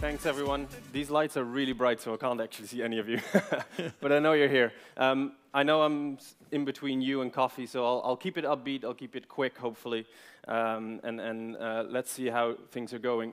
Thanks, everyone. These lights are really bright, so I can't actually see any of you. But I know you're here. I know I'm in between you and coffee, so I'll keep it upbeat. I'll keep it quick, hopefully. And let's see how things are going.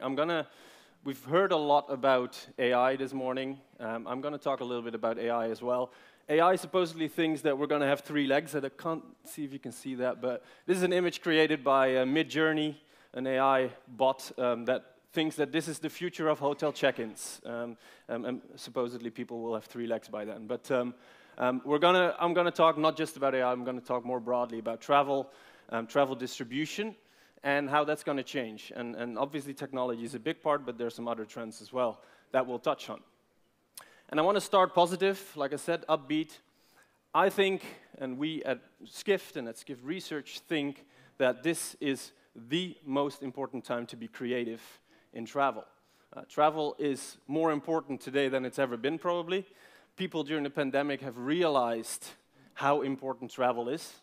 We've heard a lot about AI this morning. I'm going to talk a little bit about AI as well. AI supposedly thinks that we're going to have three legs. I can't see if you can see that, but this is an image created by Midjourney, an AI bot that thinks that this is the future of hotel check-ins. And supposedly people will have three legs by then. But I'm going to talk not just about AI. I'm going to talk more broadly about travel, travel distribution, and how that's going to change. And obviously technology is a big part, but there are some other trends as well that we'll touch on. And I want to start positive, like I said, upbeat. I think, and we at Skift and at Skift Research think, that this is the most important time to be creative in travel. Travel is more important today than it's ever been, probably. People during the pandemic have realized how important travel is,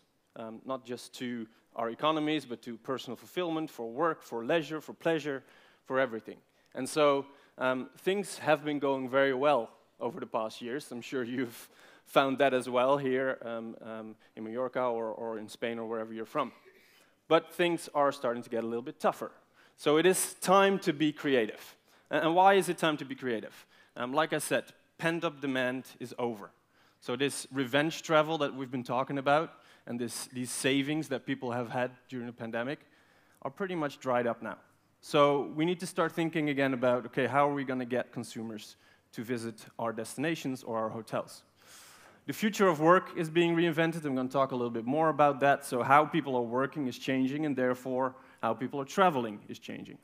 not just to our economies, but to personal fulfillment, for work, for leisure, for pleasure, for everything. And so things have been going very well over the past years. I'm sure you've found that as well here in Mallorca or in Spain or wherever you're from. But things are starting to get a little bit tougher. So it is time to be creative. And why is it time to be creative? Like I said, pent-up demand is over. So this revenge travel that we've been talking about and these savings that people have had during the pandemic are pretty much dried up now. So we need to start thinking again about, okay, how are we going to get consumers to visit our destinations or our hotels? The future of work is being reinvented. I'm going to talk a little bit more about that. So how people are working is changing, and therefore how people are traveling is changing.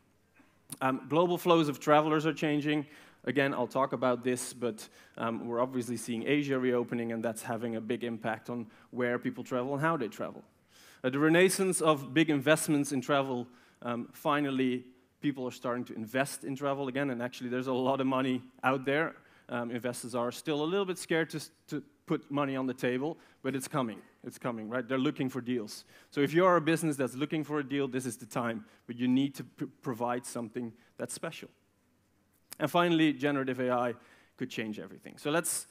Global flows of travelers are changing. Again, I'll talk about this, but we're obviously seeing Asia reopening, and that's having a big impact on where people travel and how they travel. The renaissance of big investments in travel, finally, people are starting to invest in travel again, and actually there's a lot of money out there. Investors are still a little bit scared to put money on the table, but it's coming. It's coming, right? They're looking for deals. So if you are a business that's looking for a deal, this is the time. But you need to provide something that's special. And finally, generative AI could change everything. So let's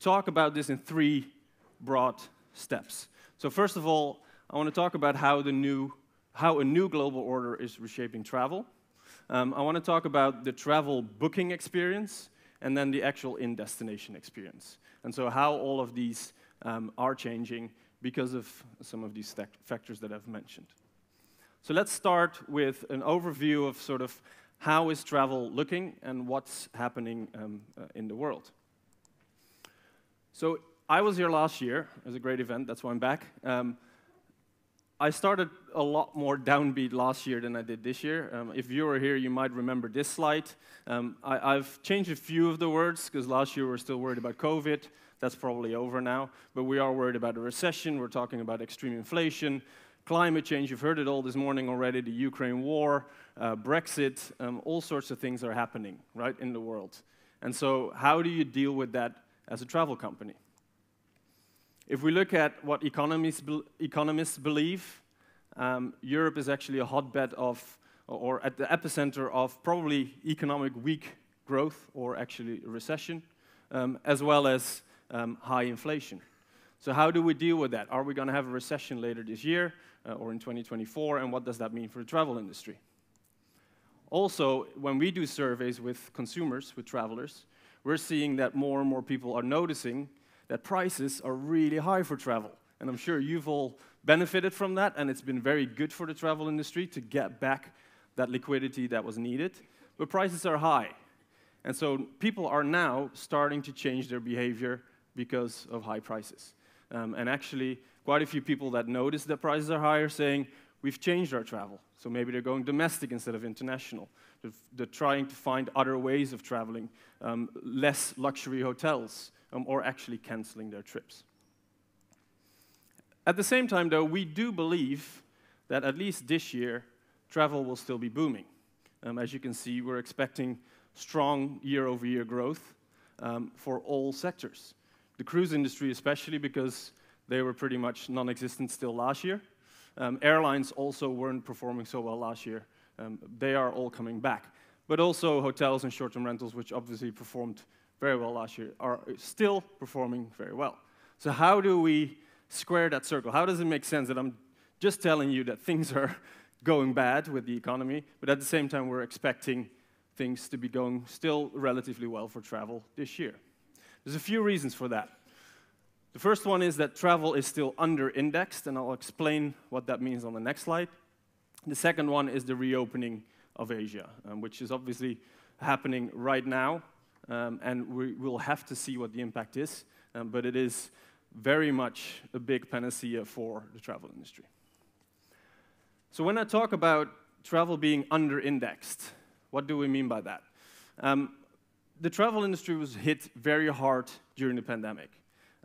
talk about this in three broad steps. So first of all, I want to talk about how a new global order is reshaping travel. I want to talk about the travel booking experience, and then the actual in-destination experience. And so how all of these are changing because of some of these factors that I've mentioned. So let's start with an overview of sort of how is travel looking and what's happening in the world. So I was here last year. It was a great event. That's why I'm back. I started a lot more downbeat last year than I did this year. If you were here, you might remember this slide. I've changed a few of the words, because last year we were still worried about COVID. That's probably over now. But we are worried about a recession. We're talking about extreme inflation, climate change. You've heard it all this morning already, the Ukraine war, Brexit. All sorts of things are happening, right, in the world. And so how do you deal with that as a travel company? If we look at what economists believe, Europe is actually a hotbed of, or at the epicenter of, probably economic weak growth, or actually recession, as well as high inflation. So how do we deal with that? Are we going to have a recession later this year or in 2024? And what does that mean for the travel industry? Also, when we do surveys with consumers, with travelers, we're seeing that more and more people are noticing that prices are really high for travel. And I'm sure you've all benefited from that, and it's been very good for the travel industry to get back that liquidity that was needed. But prices are high. And so people are now starting to change their behavior because of high prices. And actually, quite a few people that notice that prices are higher saying, we've changed our travel. So maybe they're going domestic instead of international. They're trying to find other ways of traveling, less luxury hotels, or actually canceling their trips. At the same time, though, we do believe that at least this year, travel will still be booming. As you can see, we're expecting strong year-over-year growth for all sectors. The cruise industry especially, because they were pretty much non-existent still last year. Airlines also weren't performing so well last year. They are all coming back. but also hotels and short-term rentals, which obviously performed very well last year, are still performing very well. So how do we square that circle? How does it make sense that I'm just telling you that things are going bad with the economy, but at the same time we're expecting things to be going still relatively well for travel this year? There's a few reasons for that. The first one is that travel is still under-indexed, and I'll explain what that means on the next slide. The second one is the reopening of Asia, which is obviously happening right now, and we will have to see what the impact is, but it is very much a big panacea for the travel industry. So when I talk about travel being under-indexed, what do we mean by that? The travel industry was hit very hard during the pandemic.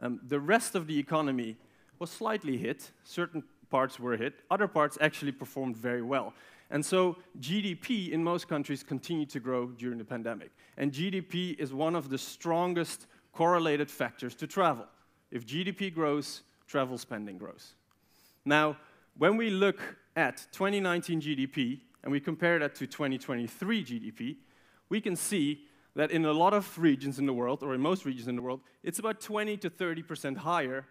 The rest of the economy was slightly hit. Certain parts were hit. Other parts actually performed very well. And so GDP in most countries continued to grow during the pandemic. And GDP is one of the strongest correlated factors to travel. If GDP grows, travel spending grows. Now, when we look at 2019 GDP, and we compare that to 2023 GDP, we can see that in a lot of regions in the world, or in most regions in the world, it's about 20% to 30% higher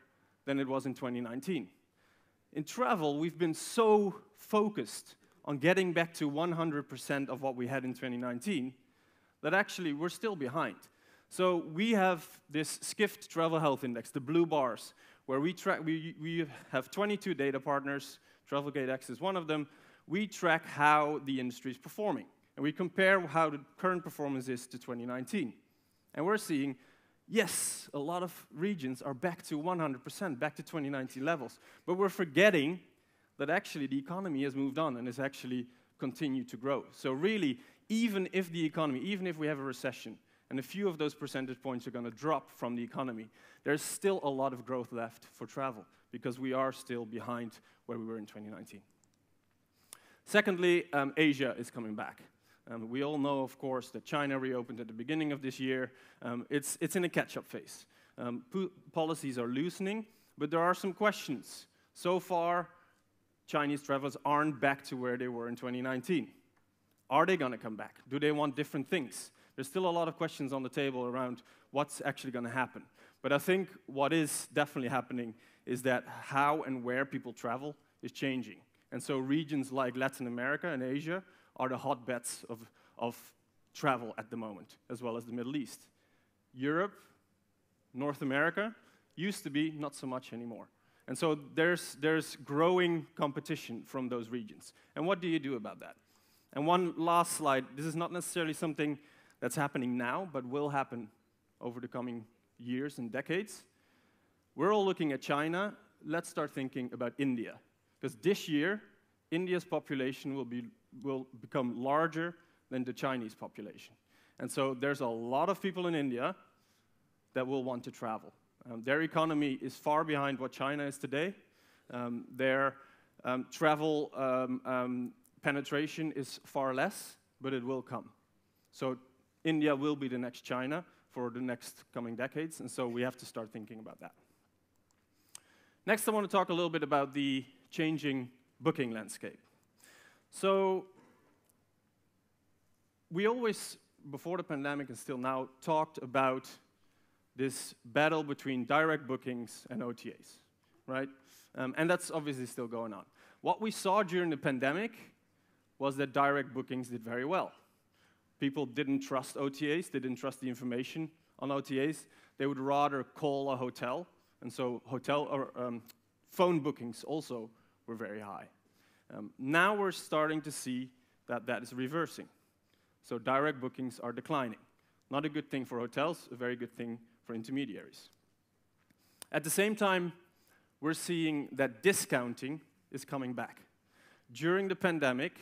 than it was in 2019. In travel, we've been so focused on getting back to 100% of what we had in 2019 that actually we're still behind. So we have this Skift Travel Health Index, the blue bars, where we have 22 data partners. TravelgateX is one of them. We track how the industry is performing, and we compare how the current performance is to 2019. And we're seeing, yes, a lot of regions are back to 100%, back to 2019 levels. But we're forgetting that actually the economy has moved on and has actually continued to grow. So really, even if the economy, even if we have a recession, and a few of those percentage points are going to drop from the economy, there's still a lot of growth left for travel, because we are still behind where we were in 2019. Secondly, Asia is coming back. We all know, of course, that China reopened at the beginning of this year. It's in a catch-up phase. Policies are loosening, but there are some questions. So far, Chinese travelers aren't back to where they were in 2019. Are they going to come back? Do they want different things? There's still a lot of questions on the table around what's actually going to happen. But I think what is definitely happening is that how and where people travel is changing. And so regions like Latin America and Asia are the hotbeds of travel at the moment, as well as the Middle East. Europe, North America, used to be not so much anymore. And so there's growing competition from those regions. And what do you do about that? And one last slide. This is not necessarily something that's happening now, but will happen over the coming years and decades. We're all looking at China. Let's start thinking about India. Because this year, India's population will become larger than the Chinese population. And so there's a lot of people in India that will want to travel. Their economy is far behind what China is today. Their travel penetration is far less, but it will come. So India will be the next China for the next coming decades, and so we have to start thinking about that. Next, I want to talk a little bit about the changing booking landscape. So we always, before the pandemic and still now, talked about this battle between direct bookings and OTAs, right? And that's obviously still going on. What we saw during the pandemic was that direct bookings did very well. People didn't trust OTAs, they didn't trust the information on OTAs. They would rather call a hotel, and so hotel or phone bookings also were very high. Now we're starting to see that that is reversing. So direct bookings are declining. Not a good thing for hotels, a very good thing for intermediaries. At the same time, we're seeing that discounting is coming back. During the pandemic,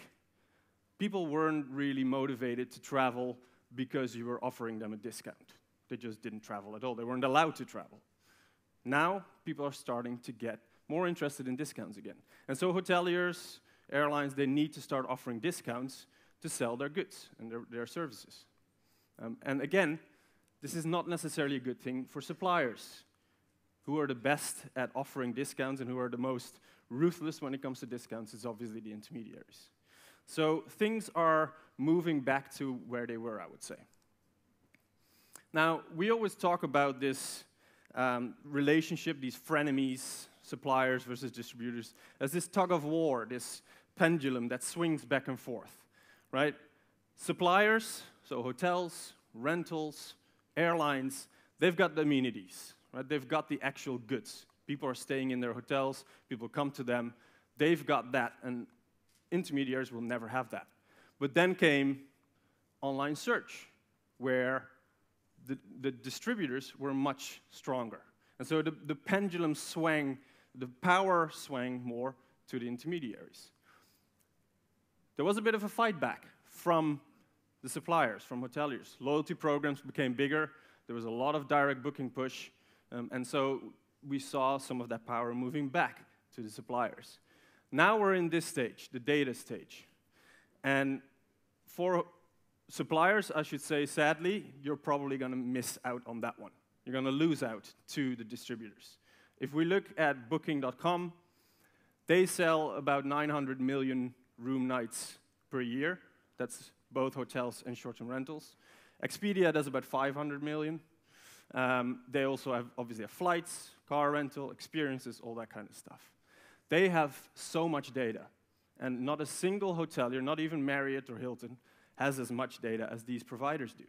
people weren't really motivated to travel because you were offering them a discount. They just didn't travel at all. They weren't allowed to travel. Now, people are starting to get more interested in discounts again. And so hoteliers, airlines, they need to start offering discounts to sell their goods and their services. And again, this is not necessarily a good thing for suppliers, who are the best at offering discounts and who are the most ruthless when it comes to discounts is obviously the intermediaries. So things are moving back to where they were, I would say. Now, we always talk about this relationship, these frenemies, suppliers versus distributors, as this tug of war, this pendulum that swings back and forth, right? Suppliers, so hotels, rentals, airlines, they've got the amenities, right? They've got the actual goods. People are staying in their hotels, people come to them, they've got that, and intermediaries will never have that. But then came online search, where the distributors were much stronger. And so the pendulum swung, the power swung more to the intermediaries. There was a bit of a fight back from the suppliers, from hoteliers. Loyalty programs became bigger. There was a lot of direct booking push. And so we saw some of that power moving back to the suppliers. Now we're in this stage, the data stage. And for suppliers, I should say, sadly, you're probably going to miss out on that one. You're going to lose out to the distributors. If we look at Booking.com, they sell about 900 million room nights per year. That's both hotels and short-term rentals. Expedia does about 500 million. They also have, obviously, have flights, car rental, experiences, all that kind of stuff. They have so much data. And not a single hotelier, not even Marriott or Hilton, has as much data as these providers do.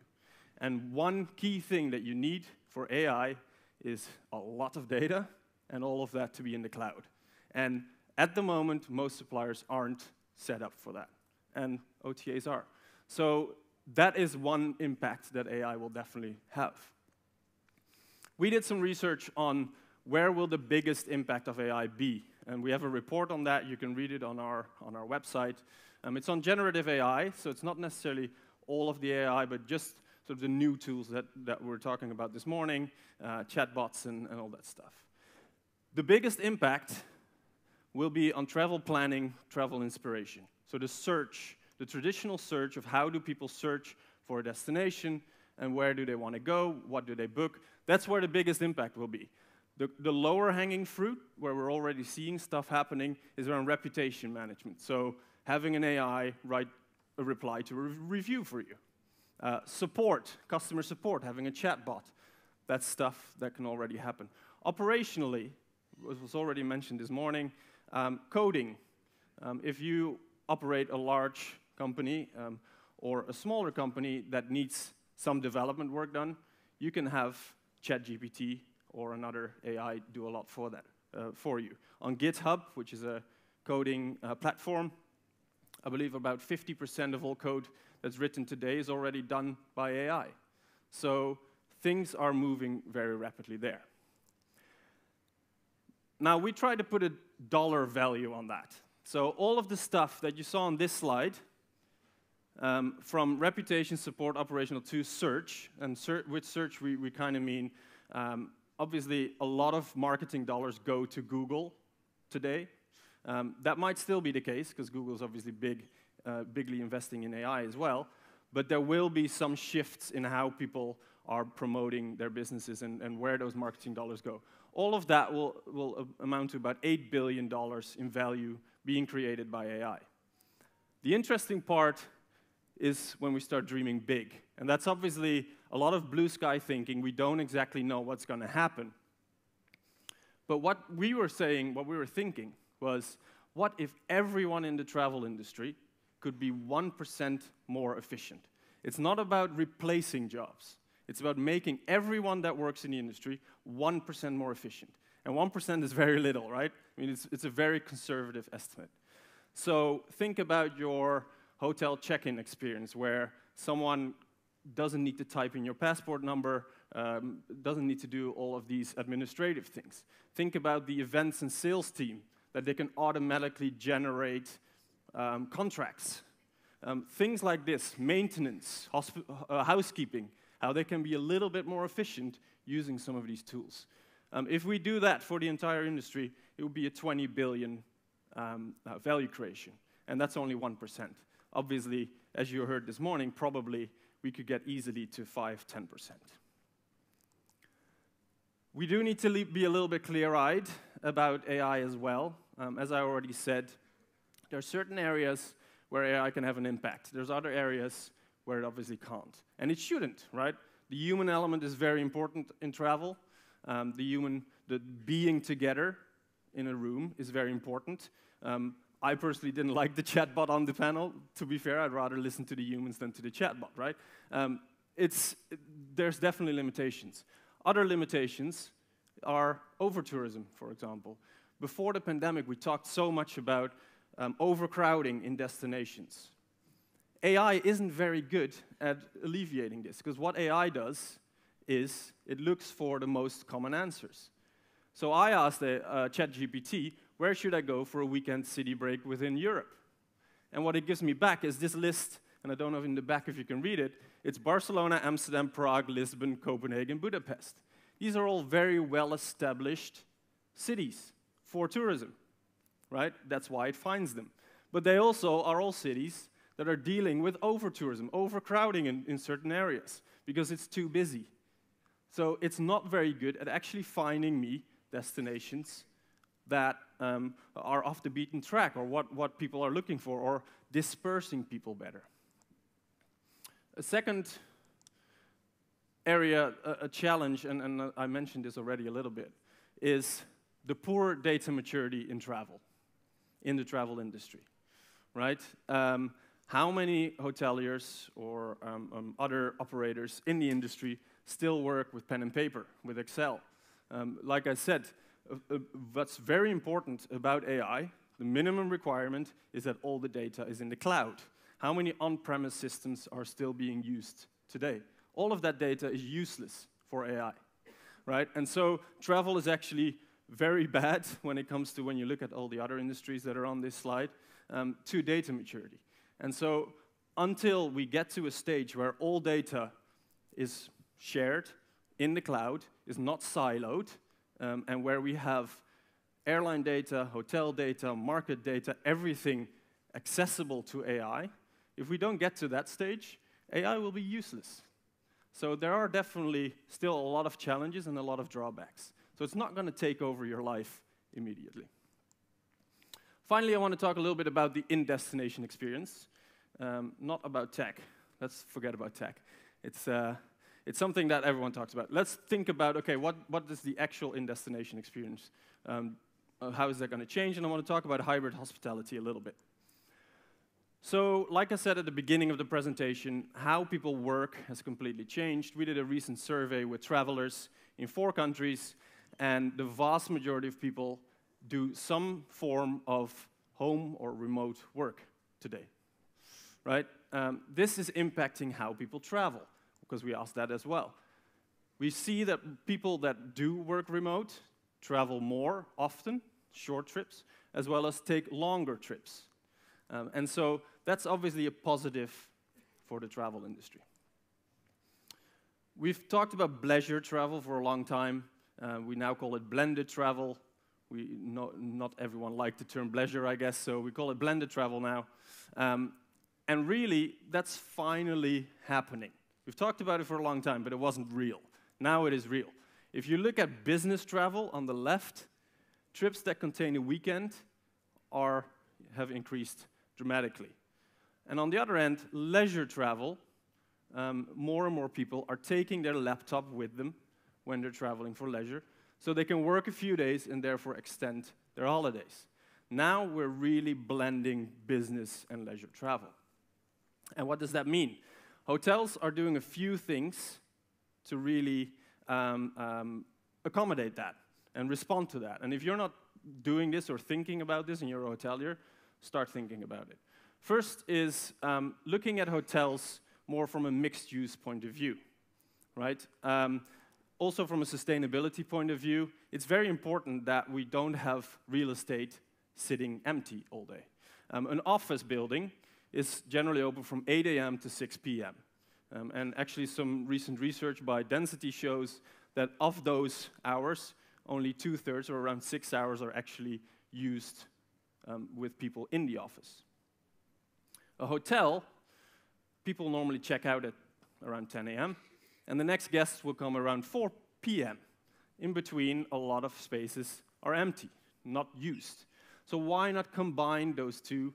And one key thing that you need for AI is a lot of data, and all of that to be in the cloud. And at the moment, most suppliers aren't set up for that, and OTAs are. So that is one impact that AI will definitely have. We did some research on where will the biggest impact of AI be, and we have a report on that. You can read it on our website. It's on generative AI, so it's not necessarily all of the AI, but just sort of the new tools that we're talking about this morning, chatbots and all that stuff. The biggest impact will be on travel planning, travel inspiration. So the search, the traditional search of how do people search for a destination and where do they want to go, what do they book, that's where the biggest impact will be. The lower hanging fruit, where we're already seeing stuff happening, is around reputation management. So having an AI write a reply to a review for you. Support, customer support, having a chatbot. That's stuff that can already happen. Operationally, as was already mentioned this morning, coding. If you operate a large company or a smaller company that needs some development work done, you can have ChatGPT or another AI do a lot for that for you. On GitHub, which is a coding platform, I believe about 50% of all code that's written today is already done by AI. So things are moving very rapidly there. Now, we try to put a dollar value on that. So all of the stuff that you saw on this slide, from reputation, support, operational, to search, and with search we kind of mean, obviously, a lot of marketing dollars go to Google today. That might still be the case, because Google is obviously bigly investing in AI as well. But there will be some shifts in how people are promoting their businesses and where those marketing dollars go. All of that will amount to about $8 billion in value being created by AI. The interesting part is when we start dreaming big. And that's obviously a lot of blue sky thinking. We don't exactly know what's going to happen. But what we were saying, what we were thinking, was what if everyone in the travel industry could be 1% more efficient? It's not about replacing jobs. It's about making everyone that works in the industry 1% more efficient. And 1% is very little, right? I mean, it's a very conservative estimate. So think about your hotel check-in experience, where someone doesn't need to type in your passport number, doesn't need to do all of these administrative things. Think about the events and sales team, that they can automatically generate contracts. Things like this, maintenance, housekeeping, how they can be a little bit more efficient using some of these tools. If we do that for the entire industry, it would be a 20 billion value creation, and that's only 1%. Obviously, as you heard this morning, probably we could get easily to 5, 10%. We do need to be a little bit clear-eyed about AI as well. As I already said, there are certain areas where AI can have an impact. There's other areas where it obviously can't. And it shouldn't, right? The human element is very important in travel. The being together in a room is very important. I personally didn't like the chatbot on the panel. To be fair, I'd rather listen to the humans than to the chatbot, right? There's definitely limitations. Other limitations are over-tourism, for example. Before the pandemic, we talked so much about overcrowding in destinations. AI isn't very good at alleviating this, because what AI does is it looks for the most common answers. So I asked ChatGPT, where should I go for a weekend city break within Europe? And what it gives me back is this list, and I don't know in the back if you can read it, it's Barcelona, Amsterdam, Prague, Lisbon, Copenhagen, Budapest. These are all very well-established cities for tourism, right? That's why it finds them. But they also are all cities that are dealing with over-tourism, overcrowding in certain areas, because it's too busy. So it's not very good at actually finding me destinations that are off the beaten track, or what people are looking for, or dispersing people better. A second area, a challenge, and I mentioned this already a little bit, is the poor data maturity in travel, in the travel industry, right? How many hoteliers or other operators in the industry still work with pen and paper, with Excel? Like I said, what's very important about AI, the minimum requirement is that all the data is in the cloud. How many on-premise systems are still being used today? All of that data is useless for AI, right? And so travel is actually very bad when it comes to when you look at all the other industries that are on this slide, to data maturity. And so until we get to a stage where all data is shared in the cloud, is not siloed, and where we have airline data, hotel data, market data, everything accessible to AI, if we don't get to that stage, AI will be useless. So there are definitely still a lot of challenges and a lot of drawbacks. So it's not going to take over your life immediately. Finally, I want to talk a little bit about the in-destination experience, not about tech. Let's forget about tech. It's something that everyone talks about. Let's think about, okay, what is the actual in-destination experience? How is that going to change? And I want to talk about hybrid hospitality a little bit. So, like I said at the beginning of the presentation, how people work has completely changed. We did a recent survey with travelers in 4 countries, and the vast majority of people do some form of home or remote work today, right? This is impacting how people travel, because we asked that as well. We see that people that do work remote travel more often, short trips, as well as take longer trips. And so that's obviously a positive for the travel industry. We've talked about bleisure travel for a long time. We now call it blended travel. Not everyone liked the term bleisure, I guess, so we call it blended travel now. And really, that's finally happening. We've talked about it for a long time, but it wasn't real. Now it is real. If you look at business travel on the left, trips that contain a weekend have increased dramatically. And on the other end, leisure travel, more and more people are taking their laptop with them when they're traveling for leisure, so they can work a few days and therefore extend their holidays. Now we're really blending business and leisure travel. And what does that mean? Hotels are doing a few things to really accommodate that and respond to that. And if you're not doing this or thinking about this and you're a hotelier, start thinking about it. First is looking at hotels more from a mixed-use point of view, right? Also from a sustainability point of view, it's very important that we don't have real estate sitting empty all day. An office building is generally open from 8 a.m. to 6 p.m. And actually some recent research by Density shows that of those hours, only 2/3 or around 6 hours are actually used with people in the office. A hotel, people normally check out at around 10 a.m. and the next guests will come around 4 p.m. In between, a lot of spaces are empty, not used. So why not combine those two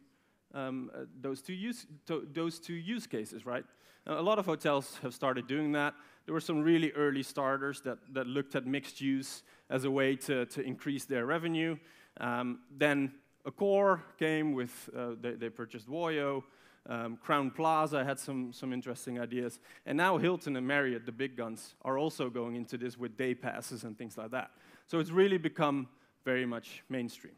those two use cases, right? A lot of hotels have started doing that. There were some really early starters that looked at mixed use as a way to increase their revenue. Then Accor came with, they purchased Wyo. Crowne Plaza had some interesting ideas. And now Hilton and Marriott, the big guns, are also going into this with day passes and things like that. So it's really become very much mainstream.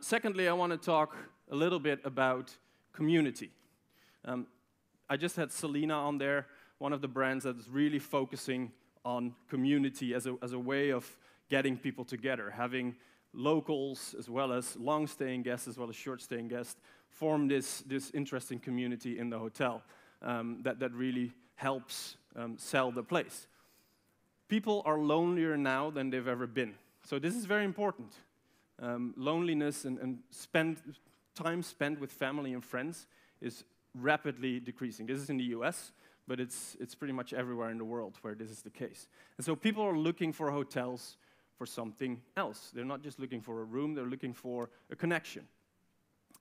Secondly, I want to talk a little bit about community. I just had Selena on there, one of the brands that's really focusing on community as a way of getting people together, having locals as well as long-staying guests as well as short-staying guests form this interesting community in the hotel that really helps sell the place. People are lonelier now than they've ever been, so this is very important. Loneliness and time spent with family and friends is rapidly decreasing. This is in the US, but it's pretty much everywhere in the world where this is the case. And so people are looking for hotels for something else. They're not just looking for a room, they're looking for a connection.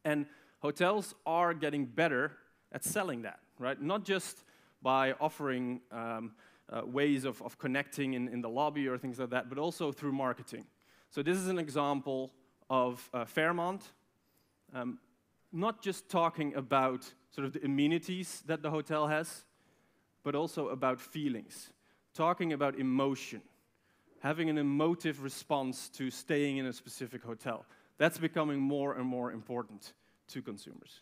And hotels are getting better at selling that, right? Not just by offering ways of connecting in the lobby or things like that, but also through marketing. So this is an example of Fairmont, not just talking about sort of the amenities that the hotel has, but also about feelings, talking about emotion, having an emotive response to staying in a specific hotel. That's becoming more and more important to consumers.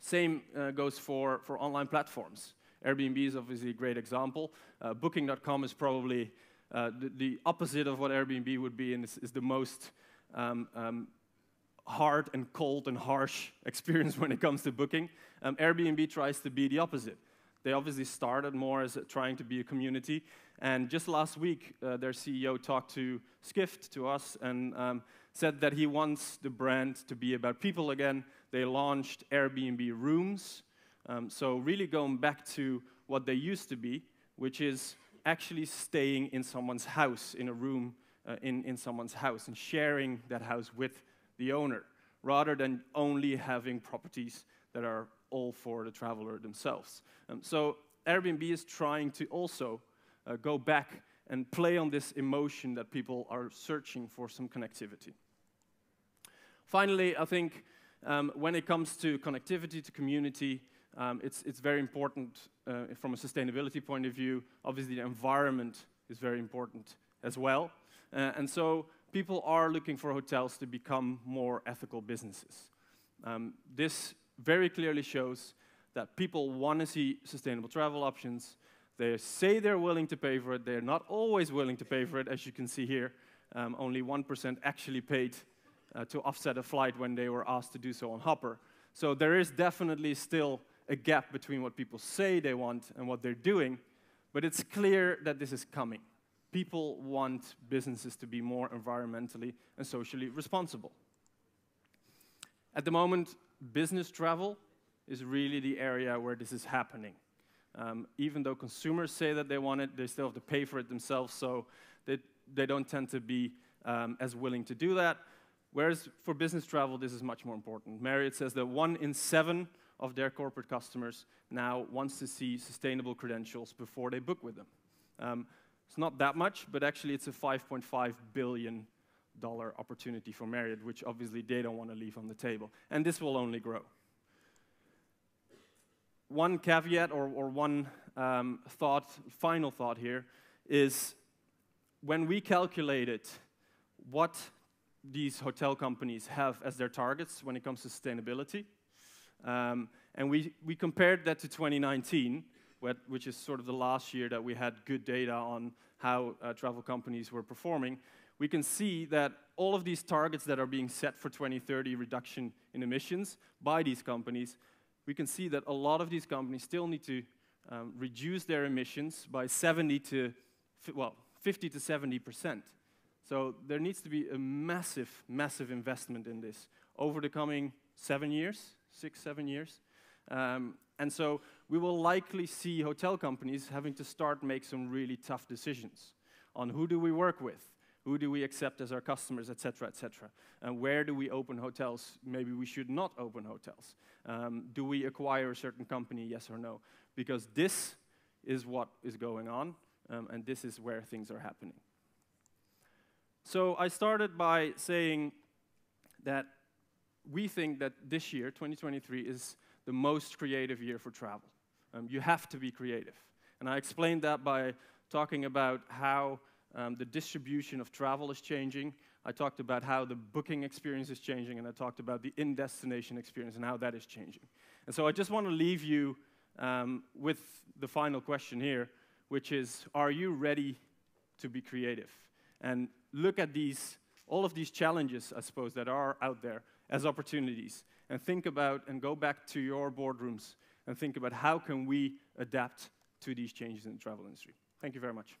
Same goes for online platforms. Airbnb is obviously a great example. Booking.com is probably the opposite of what Airbnb would be, and is the most hard and cold and harsh experience when it comes to booking. Airbnb tries to be the opposite. They obviously started more as trying to be a community, and just last week their CEO talked to Skift, to us, and said that he wants the brand to be about people again. They launched Airbnb Rooms, so really going back to what they used to be, which is actually staying in someone's house, in a room in someone's house, and sharing that house with the owner, rather than only having properties that are all for the traveler themselves. So Airbnb is trying to also go back and play on this emotion that people are searching for some connectivity. Finally, I think when it comes to connectivity, to community, it's very important from a sustainability point of view. Obviously, the environment is very important as well. And so people are looking for hotels to become more ethical businesses. This very clearly shows that people want to see sustainable travel options. They say they're willing to pay for it. They're not always willing to pay for it, as you can see here. Only 1% actually paid to offset a flight when they were asked to do so on Hopper. So there is definitely still a gap between what people say they want and what they're doing, but it's clear that this is coming. People want businesses to be more environmentally and socially responsible. At the moment, business travel is really the area where this is happening. Even though consumers say that they want it, they still have to pay for it themselves, so they don't tend to be as willing to do that. Whereas for business travel, this is much more important. Marriott says that 1 in 7 of their corporate customers now wants to see sustainable credentials before they book with them. It's not that much, but actually it's a $5.5 billion opportunity for Marriott, which obviously they don't want to leave on the table. And this will only grow. One caveat or one final thought here, is when we calculated what these hotel companies have as their targets when it comes to sustainability, and we compared that to 2019, which is sort of the last year that we had good data on how travel companies were performing, we can see that all of these targets that are being set for 2030 reduction in emissions by these companies, we can see that a lot of these companies still need to reduce their emissions by 50 to 70%. So there needs to be a massive, massive investment in this over the coming 7 years. And so we will likely see hotel companies having to start make some really tough decisions on who do we work with, Who do we accept as our customers, et cetera, et cetera? And where do we open hotels? Maybe we should not open hotels. Do we acquire a certain company, yes or no? Because this is what is going on, and this is where things are happening. So I started by saying that we think that this year, 2023, is the most creative year for travel. You have to be creative. And I explained that by talking about how the distribution of travel is changing. I talked about how the booking experience is changing, and I talked about the in-destination experience and how that is changing. And so I just want to leave you with the final question here, which is, are you ready to be creative? And look at these, all of these challenges, I suppose, that are out there as opportunities, and think about and go back to your boardrooms and think about how can we adapt to these changes in the travel industry. Thank you very much.